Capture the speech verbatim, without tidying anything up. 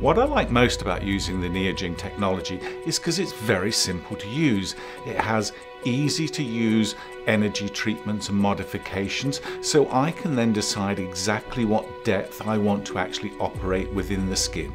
What I like most about using the NeoGen technology is because it's very simple to use. It has easy to use energy treatments and modifications, so I can then decide exactly what depth I want to actually operate within the skin.